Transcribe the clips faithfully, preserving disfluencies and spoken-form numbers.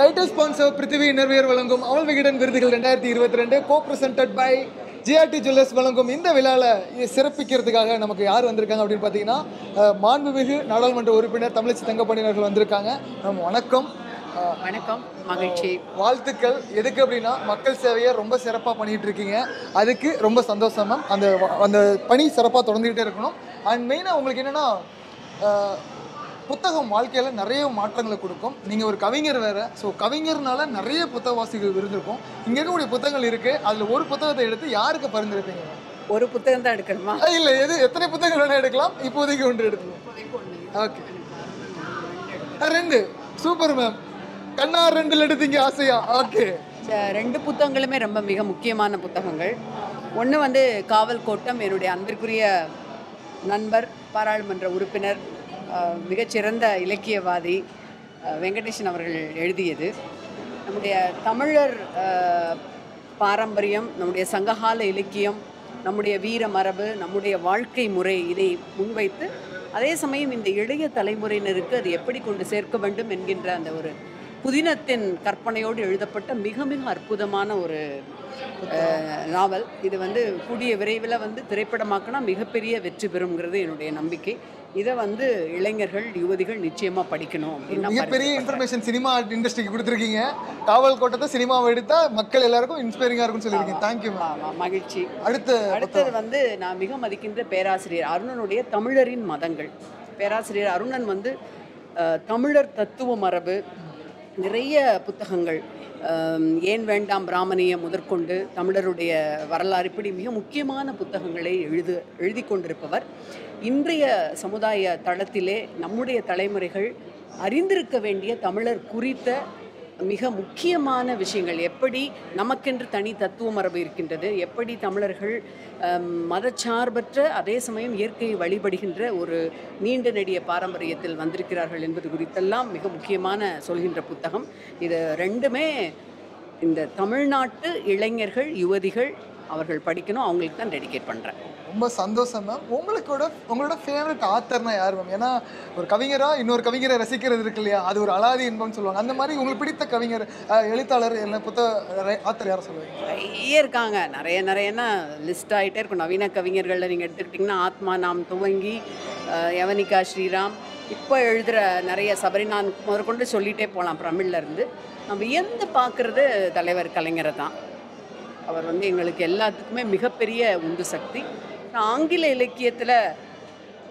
Title sponsor Prithvi Innerwear வழங்கும் அவள் விகடன் விருதுகள் இரண்டாயிரத்து இருபத்திரண்டு co-presented by G R T Jewelers வழங்கும் இந்த விழால சிறப்பிக்கிறதுக்காக நமக்கு யார் வந்திருக்காங்க அப்படினு பாத்தீங்கன்னா மாண்புமிகு நாடாளுமன்ற உறுப்பினர் தமிழச்சி தங்கபாண்டியன் அவர்கள் வந்திருக்காங்க. வணக்கம். வணக்கம். மகிழ்ச்சி. வாழ்த்துக்கள். எதுக்கு அப்படினா மக்கள் சேவையை ரொம்ப சிறப்பா பண்ணிட்டு இருக்கீங்க. அதுக்கு ரொம்ப சந்தோஷமா அந்த அந்த பணி சிறப்பா தொடர்ந்துட்டே இருக்கணும். அண்ட் மெயினா உங்களுக்கு என்னன்னா புத்தகம் வாழ்க்கையில நிறைய மாற்றங்களை கொடுக்கும். நீங்க ஒரு கவிஞர் வேற, ஸோ கவிஞர்னால நிறைய புத்தக வாசிகள் இருந்திருக்கும். இங்க இருக்கக்கூடிய புத்தகங்கள் இருக்கு, அதுல ஒரு புத்தகத்தை எடுத்து யாருக்கு பரிந்துரைப்பீங்க? ஒரு புத்தகம் தான் எடுக்கணுமா? இல்ல, எது எத்தனை புத்தகங்கள் வேணா எடுக்கலாம், இப்போதைக்கு ஒன்று எடுத்துக்கலாம். ஓகே, ரெண்டு. Super ma'am. கண்ணா ரெண்டுல எடுத்தீங்க ஆசையா? ஓகே, ரெண்டு புத்தகங்களுமே ரொம்ப மிக முக்கியமான புத்தகங்கள். ஒன்று வந்து காவல் கோட்டம், என்னுடைய அன்பிற்குரிய நண்பர் பாராளுமன்ற உறுப்பினர் மிகச்சிறந்த இலக்கியவாதி வெங்கடேசன் அவர்கள் எழுதியது. நம்முடைய தமிழர் பாரம்பரியம், நம்முடைய சங்ககால இலக்கியம், நம்முடைய வீர மரபு, நம்முடைய வாழ்க்கை முறை, இதை முன்வைத்து அதே சமயம் இந்த இளைய தலைமுறையினருக்கு அது எப்படி கொண்டு சேர்க்க வேண்டும் என்கின்ற அந்த ஒரு புதினத்தின் கற்பனையோடு எழுதப்பட்ட மிக மிக அற்புதமான ஒரு நாவல். இது வந்து கூடிய விரைவில் வந்து திரைப்படமாக்கினா மிகப்பெரிய வெற்றி பெறுங்கிறது என்னுடைய நம்பிக்கை. இதை வந்து இளைஞர்கள் யுவதிகள் நிச்சயமாக படிக்கணும். மிகப்பெரிய இன்ஃபர்மேஷன் சினிமா இண்டஸ்ட்ரிக்கு கொடுத்துருக்கீங்க. காவல் கோட்டத்தை சினிமாவை எடுத்தால் மக்கள் எல்லாருக்கும் இன்ஸ்பைரிங்காக இருக்குன்னு சொல்லியிருக்கீங்க. தேங்க்யூ. ஆமாம், மகிழ்ச்சி. அடுத்து அடுத்தது வந்து நான் மிக மதிக்கின்ற பேராசிரியர் அருணனுடைய தமிழரின் மதங்கள். பேராசிரியர் அருணன் வந்து தமிழர் தத்துவ மரபு நிறைய புத்தகங்கள், ஏன் வேண்டாம் பிராமணியம் முதற்கொண்டு தமிழருடைய வரலாறு, இப்படி மிக முக்கியமான புத்தகங்களை எழுது எழுதி கொண்டிருப்பவர். இன்றைய சமுதாய தளத்திலே நம்முடைய தலைமுறைகள் அறிந்திருக்க வேண்டிய தமிழர் குறித்த மிக முக்கியமான விஷயங்கள், எப்படி நமக்கென்று தனி தத்துவ மரபு இருக்கின்றது, எப்படி தமிழர்கள் மதச்சார்பற்ற அதே சமயம் இயற்கையை வழிபடுகின்ற ஒரு நீண்ட நெடிய பாரம்பரியத்தில் வந்திருக்கிறார்கள் என்பது குறித்தெல்லாம் மிக முக்கியமான சொல்கின்ற புத்தகம். இது ரெண்டுமே இந்த தமிழ்நாட்டு இளைஞர்கள் யுவதிகள் அவர்கள் படிக்கணும், அவங்களுக்கு தான் டெடிகேட் பண்ணுறேன். ரொம்ப சந்தோஷம் மேம். உங்களுக்கோட உங்களோட ஃபேவரட் ஆத்தர்னா யார் மேம்? ஏன்னா ஒரு கவிஞராக இன்னொரு கவிஞரை ரசிக்கிறது இருக்கு இல்லையா, அது ஒரு அலாதி இன்பம்னு சொல்லுவாங்க. அந்த மாதிரி உங்களுக்கு பிடித்த கவிஞர் எழுத்தாளர் என்ன புத்தக ஆத்தர் யாரை சொல்லுவாங்க? நிறைய இருக்காங்க, நிறைய நிறையன்னா லிஸ்ட் ஆகிட்டே இருக்கும். நவீன கவிஞர்களில் நீங்கள் எடுத்துக்கிட்டிங்கன்னா ஆத்மா நாம் துவங்கி யவனிகா ஸ்ரீராம், இப்போ எழுதுகிற நிறைய சபரி, நான் முதற்கொண்டு சொல்லிகிட்டே போகலாம். தமிழ்லேருந்து நம்ம வியந்து பார்க்குறது தலைவர் கலைஞரை தான். அவர் வந்து எங்களுக்கு எல்லாத்துக்குமே மிகப்பெரிய உந்து சக்தி. ஆங்கில இலக்கியத்தில்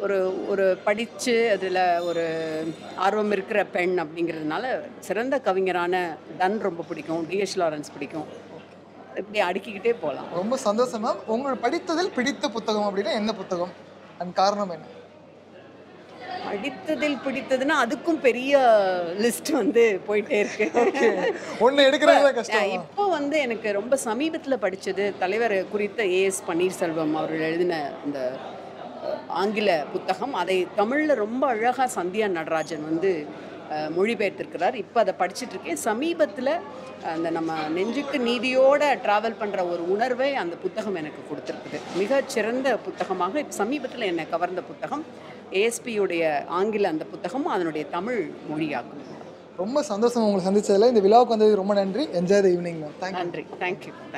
ஒரு ஒரு படித்து அதில் ஒரு ஆர்வம் இருக்கிற பெண் அப்படிங்கிறதுனால சிறந்த கவிஞரான தன் ரொம்ப பிடிக்கும், டிஎஸ் லாரன்ஸ் பிடிக்கும். இப்படி அடுக்கிக்கிட்டே போகலாம். ரொம்ப சந்தோஷம் மேம். உங்கள் படித்ததில் பிடித்த புத்தகம் அப்படின்னா என்ன புத்தகம் அண்ட் காரணம் என்ன? படித்ததில் பிடித்ததுன்னா அதுக்கும் பெரிய லிஸ்ட் வந்து போயிட்டே இருக்கு. ஒன்று எடுக்கிறது கஷ்டம். இப்போ வந்து எனக்கு ரொம்ப சமீபத்தில் படித்தது தலைவர் குறித்த ஏ எஸ் பன்னீர்செல்வம் அவர்கள் எழுதின இந்த ஆங்கில புத்தகம். அதை தமிழில் ரொம்ப அழகாக சந்தியா நடராஜன் வந்து மொழிபெயர்த்திருக்கிறார். இப்போ அதை படிச்சுட்ருக்கேன். சமீபத்தில் அந்த நம்ம நெஞ்சுக்கு நீதியோடு ட்ராவல் பண்ணுற ஒரு உணர்வை அந்த புத்தகம் எனக்கு கொடுத்துருக்குது. மிகச்சிறந்த புத்தகமாக இப்போ சமீபத்தில் என்னை கவர்ந்த புத்தகம் ஏ எஸ் பியுடைய ஆங்கில அந்த புத்தகம், அதனுடைய தமிழ் மொழியாகும். ரொம்ப சந்தோஷம் உங்களை சந்தித்ததில். இந்த விழாவுக்கு வந்தது ரொம்ப நன்றி. Enjoy the evening ma'am. நன்றி. தேங்க்யூ.